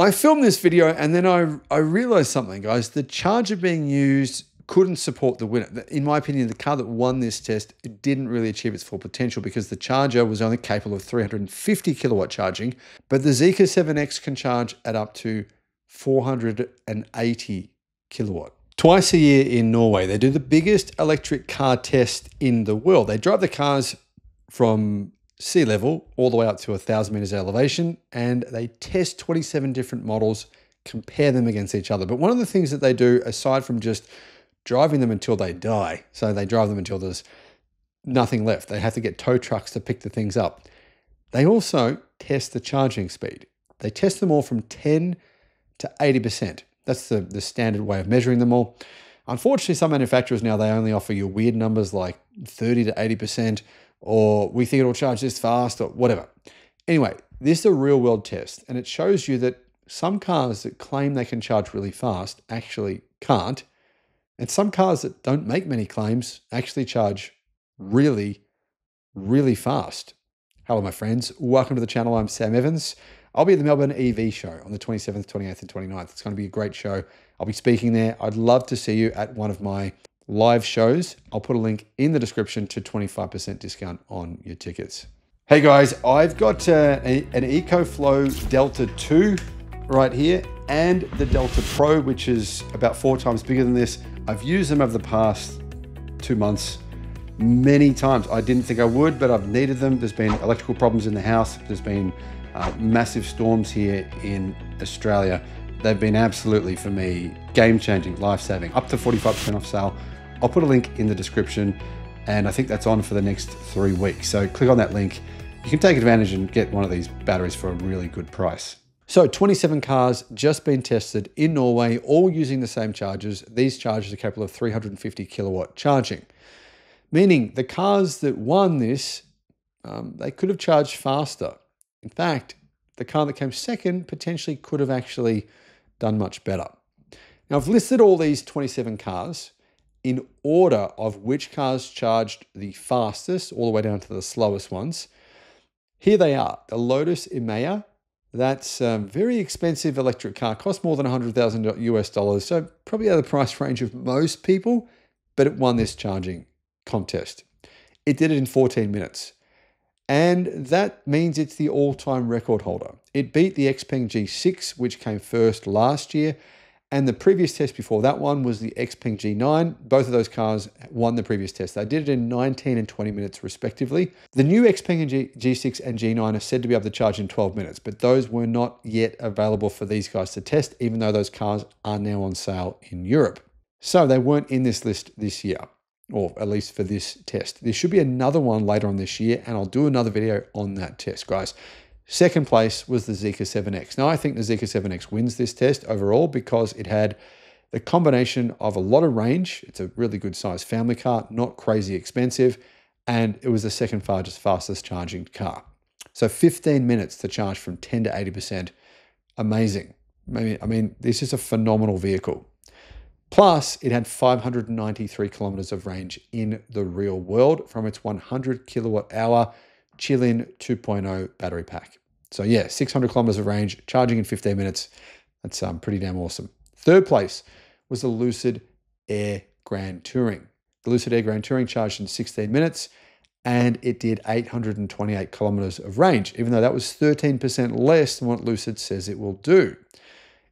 I filmed this video and then I realized something, guys. The charger being used couldn't support the winner. In my opinion, the car that won this test didn't really achieve its full potential because the charger was only capable of 350 kilowatt charging, but the Zeekr 7X can charge at up to 480 kilowatt. Twice a year in Norway, they do the biggest electric car test in the world. They drive the cars from sea level all the way up to 1,000 meters elevation, and they test 27 different models, compare them against each other. But one of the things that they do, aside from just driving them until they die, so they drive them until there's nothing left, they have to get tow trucks to pick the things up, they also test the charging speed. They test them all from 10 to 80%. That's the standard way of measuring them all. Unfortunately, some manufacturers now, they only offer you weird numbers like 30 to 80%, or we think it'll charge this fast, or whatever. Anyway, this is a real world test, and it shows you that some cars that claim they can charge really fast actually can't, and some cars that don't make many claims actually charge really, really fast. Hello, my friends. Welcome to the channel. I'm Sam Evans. I'll be at the Melbourne EV Show on the 27th, 28th, and 29th. It's going to be a great show. I'll be speaking there. I'd love to see you at one of my live shows. I'll put a link in the description to 25% discount on your tickets. Hey guys, I've got an EcoFlow Delta II right here and the Delta Pro, which is about 4 times bigger than this. I've used them over the past 2 months many times. I didn't think I would, but I've needed them. There's been electrical problems in the house. There's been massive storms here in Australia. They've been absolutely, for me, game-changing, life-saving, up to 45% off sale. I'll put a link in the description, and I think that's on for the next 3 weeks. So click on that link. You can take advantage and get one of these batteries for a really good price. So 27 cars just been tested in Norway, all using the same chargers. These chargers are capable of 350 kilowatt charging, meaning the cars that won this, they could have charged faster. In fact, the car that came second potentially could have actually done much better. Now, I've listed all these 27 cars in order of which cars charged the fastest, all the way down to the slowest ones. Here they are, the Lotus Emira. That's a very expensive electric car, costs more than $100,000 US, so probably out of the price range of most people, but it won this charging contest. It did it in 14 minutes. And that means it's the all-time record holder. It beat the Xpeng G6, which came first last year, and the previous test before that one was the Xpeng G9. Both of those cars won the previous test. They did it in 19 and 20 minutes respectively. The new Xpeng G6 and G9 are said to be able to charge in 12 minutes, but those were not yet available for these guys to test, even though those cars are now on sale in Europe. So they weren't in this list this year, or at least for this test. There should be another one later on this year, and I'll do another video on that test, guys. Second place was the Zeekr 7X. Now, I think the Zeekr 7X wins this test overall because it had the combination of a lot of range. It's a really good sized family car, not crazy expensive, and it was the second fastest charging car. So 15 minutes to charge from 10 to 80%, amazing. I mean, this is a phenomenal vehicle. Plus, it had 593 kilometers of range in the real world from its 100 kilowatt hour Chilin 2.0 battery pack. So yeah, 600 kilometers of range, charging in 15 minutes. That's pretty damn awesome. Third place was the Lucid Air Grand Touring. The Lucid Air Grand Touring charged in 16 minutes and it did 828 kilometers of range, even though that was 13% less than what Lucid says it will do.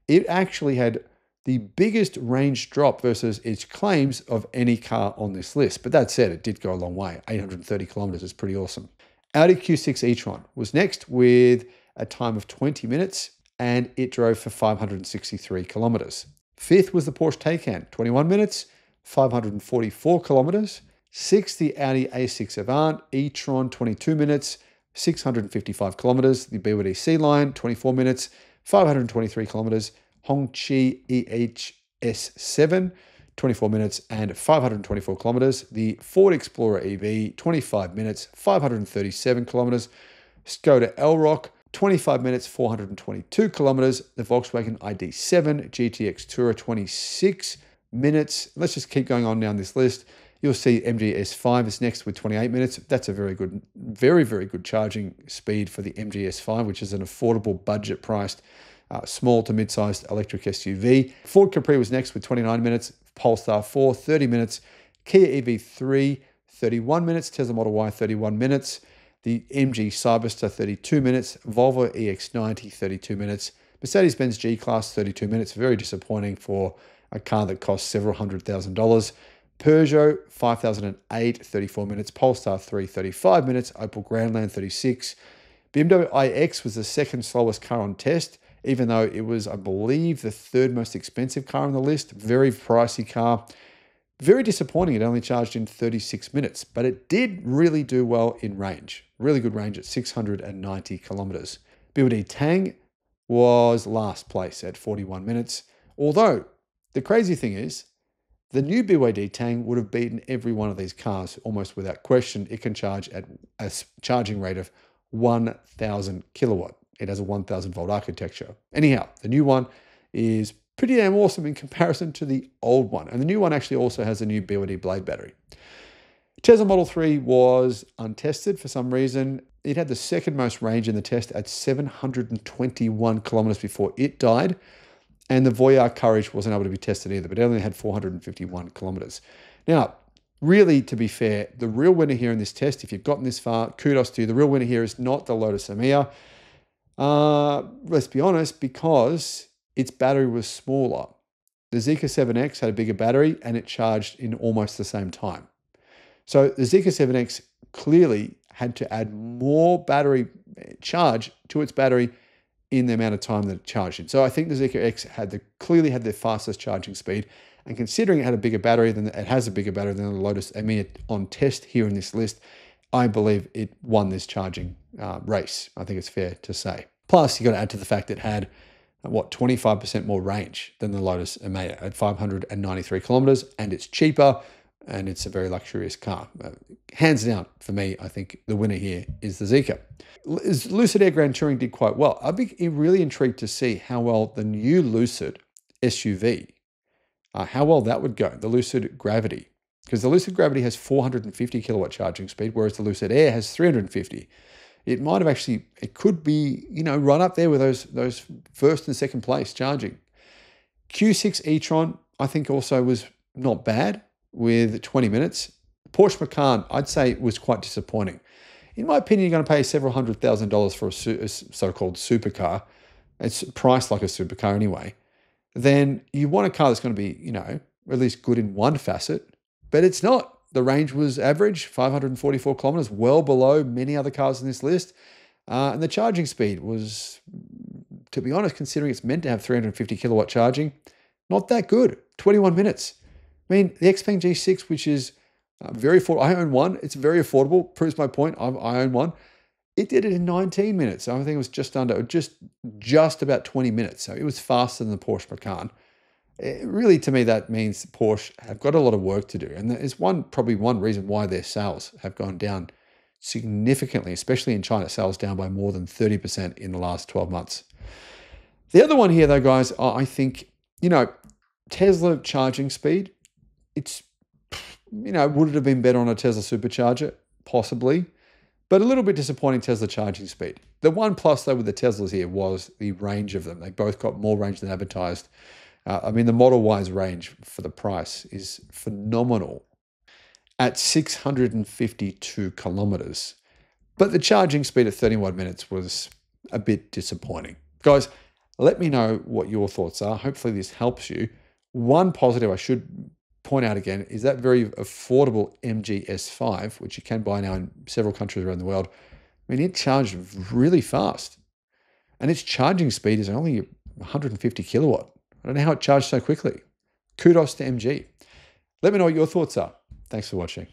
It actually had the biggest range drop versus its claims of any car on this list. But that said, it did go a long way. 830 kilometers is pretty awesome. Audi Q6 e-tron was next with a time of 20 minutes and it drove for 563 kilometers. Fifth was the Porsche Taycan, 21 minutes, 544 kilometers. Sixth, the Audi A6 Avant e-tron, 22 minutes, 655 kilometers. The BYD C line, 24 minutes, 523 kilometers. Hongqi EHS-7, 24 minutes and 524 kilometers. The Ford Explorer EV, 25 minutes, 537 kilometers. Skoda Elroq, 25 minutes, 422 kilometers. The Volkswagen ID.7 GTX Tourer, 26 minutes. Let's just keep going on down this list. You'll see MGS5 is next with 28 minutes. That's a very good, very, very good charging speed for the MGS5, which is an affordable budget priced small to mid-sized electric SUV. Ford Capri was next with 29 minutes, Polestar 4, 30 minutes, Kia EV3, 31 minutes, Tesla Model Y, 31 minutes, the MG Cyberster, 32 minutes, Volvo EX90, 32 minutes, Mercedes-Benz G-Class, 32 minutes. Very disappointing for a car that costs several $100,000. Peugeot 5008, 34 minutes, Polestar 3, 35 minutes, Opel Grandland, 36. BMW iX was the second slowest car on test, even though it was, I believe, the third most expensive car on the list. Very pricey car. Very disappointing, it only charged in 36 minutes, but it did really do well in range. Really good range at 690 kilometers. BYD Tang was last place at 41 minutes. Although, the crazy thing is, the new BYD Tang would have beaten every one of these cars almost without question. It can charge at a charging rate of 1,000 kilowatt. It has a 1,000 volt architecture. Anyhow, the new one is pretty damn awesome in comparison to the old one. And the new one actually also has a new BYD Blade battery. Tesla Model 3 was untested for some reason. It had the second most range in the test at 721 kilometers before it died. And the Voyage Courage wasn't able to be tested either, but it only had 451 kilometers. Now, really, to be fair, the real winner here in this test, if you've gotten this far, kudos to you. The real winner here is not the Lotus Emira. Let's be honest, because its battery was smaller. The Zeekr 7X had a bigger battery and it charged in almost the same time. So the Zeekr 7X clearly had to add more battery charge to its battery in the amount of time that it charged in. So I think the Zeekr X clearly had the fastest charging speed, and considering it had a bigger battery than the Lotus Emira on test here in this list, I believe it won this charging race. I think it's fair to say. Plus, you got to add to the fact it had 25% more range than the Lotus Emira at 593 kilometers, and it's cheaper, and it's a very luxurious car. Hands down, for me, I think the winner here is the Zeekr. Lucid Air Grand Touring did quite well. I'd be really intrigued to see how well the new Lucid SUV, how well that would go, the Lucid Gravity. Because the Lucid Gravity has 450 kilowatt charging speed, whereas the Lucid Air has 350. It might have actually, it could be, you know, right up there with those first and second place charging. Q6 e-tron, I think also was not bad, with 20 minutes. Porsche Macan, I'd say it was quite disappointing. In my opinion, you're going to pay several $100,000 for a so-called supercar. It's priced like a supercar anyway. Then you want a car that's going to be, you know, at least good in one facet, but it's not. The range was average, 544 kilometers, well below many other cars in this list. And the charging speed was, to be honest, considering it's meant to have 350 kilowatt charging, not that good, 21 minutes. I mean, the Xpeng G6, which is very affordable. I own one. It's very affordable. Proves my point. I own one. It did it in 19 minutes. I think it was just about 20 minutes. So it was faster than the Porsche Macan. It really, to me, that means Porsche have got a lot of work to do. And that is probably one reason why their sales have gone down significantly, especially in China. Sales down by more than 30% in the last 12 months. The other one here, though, guys, I think, you know, Tesla charging speed. It's, you know, would it have been better on a Tesla supercharger? Possibly, but a little bit disappointing Tesla charging speed. The one plus though with the Teslas here was the range of them. They both got more range than advertised. I mean, the Model Y's range for the price is phenomenal at 652 kilometers, but the charging speed at 31 minutes was a bit disappointing. Guys, let me know what your thoughts are. Hopefully this helps you. One positive I should point out again is that very affordable MGS5, which you can buy now in several countries around the world. I mean, it charged really fast, and its charging speed is only 150 kilowatt. I don't know how it charged so quickly. Kudos to MG. Let me know what your thoughts are. Thanks for watching.